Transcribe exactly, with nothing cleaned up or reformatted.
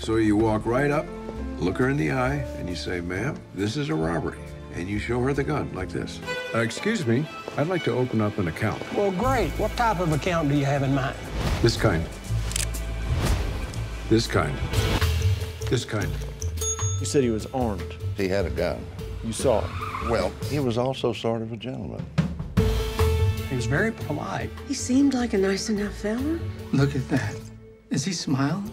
So you walk right up, look her in the eye, and you say, ma'am, this is a robbery. And you show her the gun like this. Uh, excuse me, I'd like to open up an account. Well, great. What type of account do you have in mind? This kind. This kind. This kind. You said he was armed. He had a gun. You saw it. Well, he was also sort of a gentleman. He was very polite. He seemed like a nice enough fella. Look at that. Is he smiling?